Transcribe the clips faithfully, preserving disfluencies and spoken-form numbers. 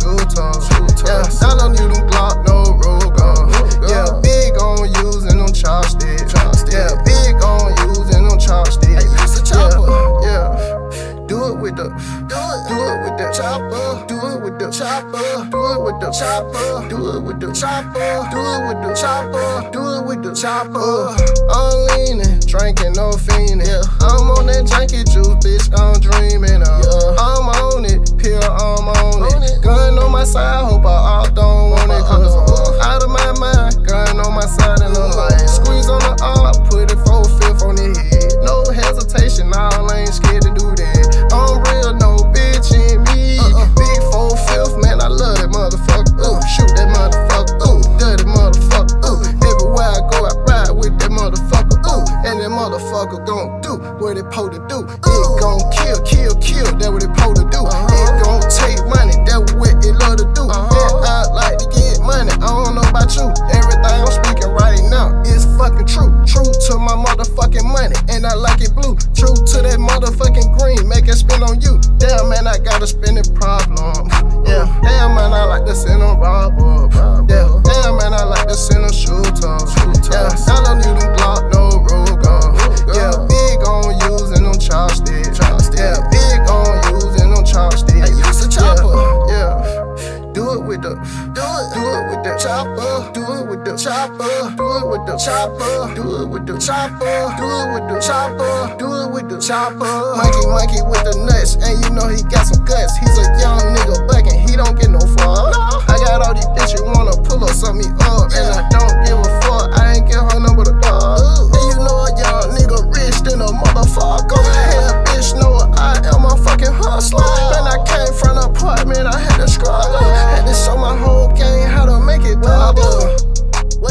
shoe toes. Yeah, I don't need them Glock, no road gone. Yeah, big on using them chopsticks. Yeah, big on using them chopsticks. Yeah, yeah. Do it with the, do it, do it with the chopper. Do it with the chopper. Do it with the chopper. Do it with the chopper. Do it with the chopper. Do it with the chopper. I'm leaning, drinking, no fiending. Yeah, I'm on that junkie juice, bitch. I'm dreaming of. I'm on it, pure, I'm on it. Gun on my side, hope I all don't want it. Cause out of my mind, gun on my side and I'm like, squeeze on the arm, put it four fifth on the head. No hesitation, I ain't scared to do that. I'm real, no bitch in me. Big four fifth, man, I love that motherfucker. Ooh, shoot that motherfucker. Ooh, dirty motherfucker. Ooh, everywhere I go, I ride with that motherfucker. Ooh, and that motherfucker gon' do what it po' to do. It gon' kill, kill, kill. That what it po' to do. Uh-huh. It gon' take money. That what it love to do. Uh-huh. And I like to get money. I don't know about you. Everything I'm speaking right now is fucking true. True to my motherfucking money, and I like it blue. True to that motherfucking green, make it spin on you. Damn man, I got a spinning problem. Yeah. Damn man, I like to send them rob up. Yeah. Damn man, I like to send them shoot up. Yeah. I don't need them Glock, no road gone. Yeah. Big on using them chopsticks. Yeah. Big on using them chopsticks. I use a chopper. Yeah. Yeah. Do it with the, do it, do it with the chopper. Do it with the chopper. Do it with the chopper. Do it with the chopper. Do it with the chopper. Do it with the chopper. Mikey, Mikey with the nuts, and you know he got some guts. He's a young nigga bucking, he don't get no fuck. I got all these bitches wanna pull up, sum me up, and I don't give a fuck. I ain't give her number to dog. And you know a young nigga rich than a motherfucker. Hell, bitch, know I am a fucking hustler. When I came from the apartment, I had to struggle. Had to show my whole gang how to make it double.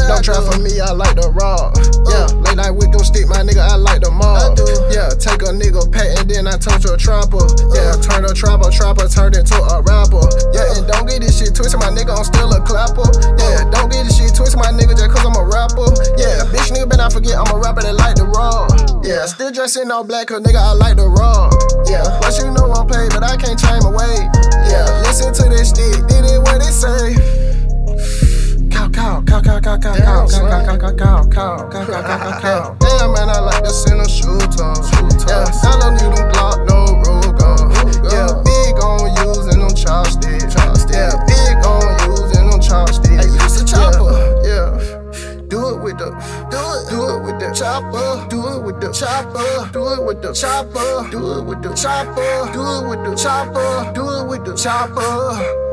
Don't try for me, I like the raw. Yeah, late night with them stick, my nigga, I like the mob. Yeah, take a nigga pack and then I turn to a trapper. Yeah, turn a trapper, trapper, turned into a rapper. Yeah, and don't get this shit twisted, my nigga, I'm still a clapper. Yeah, don't get this shit twisted, my nigga, just cause I'm a rapper. Yeah, bitch nigga, better not forget I'm a rapper that like the raw. Yeah, still dressing all black, cause nigga, I like the raw. Yeah, plus you know I'm paid, but I can't change my way. Yeah, listen to this shit, did it what it say. Cow, cow, cow, cow, cow, cow, cow, cow, cow, cow, cow, cow. Damn man, I like to send them shoot toes. Yeah, I don't need them Glock, no road gone. Yeah, big on using them chopsticks. Yeah, big on using them chopsticks. Use a chopper. Yeah, do it with the, do it, do it with the chopper. Do it with the chopper. Do it with the chopper. Do it with the chopper. Do it with the chopper. Do it with the chopper.